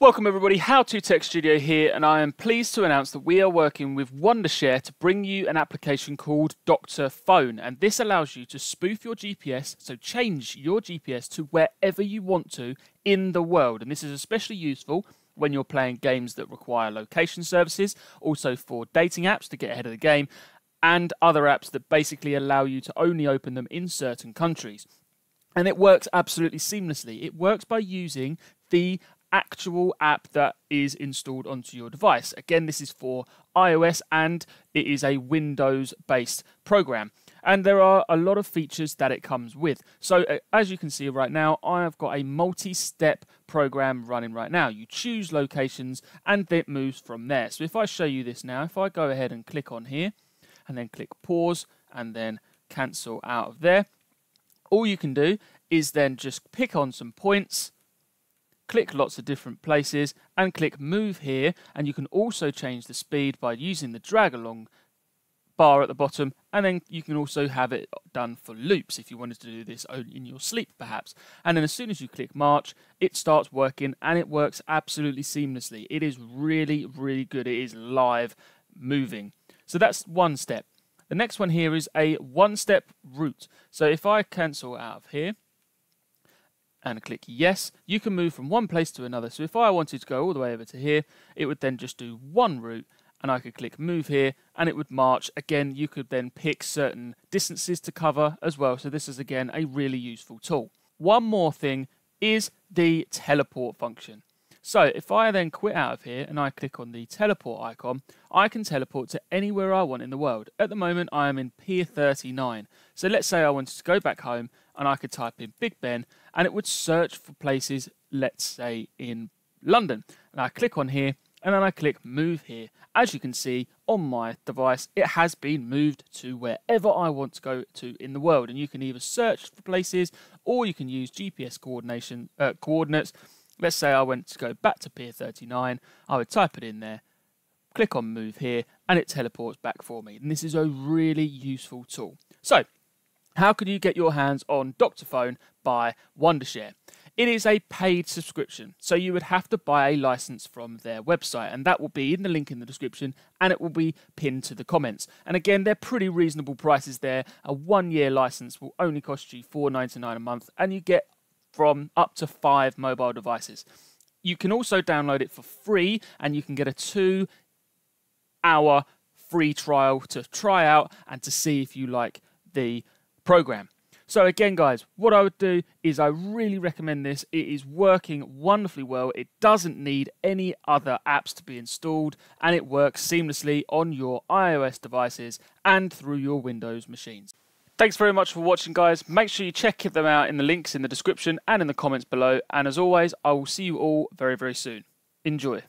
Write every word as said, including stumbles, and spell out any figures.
Welcome everybody, How To Tech Studio here, and I am pleased to announce that we are working with Wondershare to bring you an application called Doctor phone, and this allows you to spoof your G P S, so change your G P S to wherever you want to in the world. And this is especially useful when you're playing games that require location services, also for dating apps to get ahead of the game, and other apps that basically allow you to only open them in certain countries. And it works absolutely seamlessly. It works by using the actual app that is installed onto your device. Again, this is for iOS and it is a Windows-based program. And there are a lot of features that it comes with. So uh, as you can see right now, I have got a multi-step program running right now. You choose locations and it moves from there. So if I show you this now, if I go ahead and click on here and then click pause and then cancel out of there, all you can do is then just pick on some points, click lots of different places and click move here, and you can also change the speed by using the drag along bar at the bottom, and then you can also have it done for loops if you wanted to do this in your sleep perhaps. And then as soon as you click march, it starts working and it works absolutely seamlessly. It is really, really good. It is live moving. So that's one step. The next one here is a one-step route. So if I cancel out of here and click yes, you can move from one place to another. So if I wanted to go all the way over to here, it would then just do one route, and I could click move here and it would march. Again, you could then pick certain distances to cover as well. So this is again a really useful tool. One more thing is the teleport function. So if I then quit out of here and I click on the teleport icon, I can teleport to anywhere I want in the world. At the moment, I am in Pier thirty-nine. So let's say I wanted to go back home and I could type in Big Ben and it would search for places, let's say in London. And I click on here and then I click move here. As you can see on my device, it has been moved to wherever I want to go to in the world. And you can either search for places or you can use G P S coordination uh, coordinates. Let's say I went to go back to Pier thirty-nine, I would type it in there, click on move here, and it teleports back for me. And this is a really useful tool. So, how can you get your hands on Doctor phone by Wondershare? It is a paid subscription, so you would have to buy a license from their website, and that will be in the link in the description, and it will be pinned to the comments. And again, they're pretty reasonable prices there. A one-year license will only cost you four ninety-nine a month, and you get from up to five mobile devices. You can also download it for free, and you can get a two hour free trial to try out and to see if you like the program. So again, guys, what I would do is I really recommend this. It is working wonderfully well. It doesn't need any other apps to be installed, and it works seamlessly on your iOS devices and through your Windows machines. Thanks very much for watching, guys. Make sure you check them out in the links in the description and in the comments below. And as always, I will see you all very, very soon. Enjoy.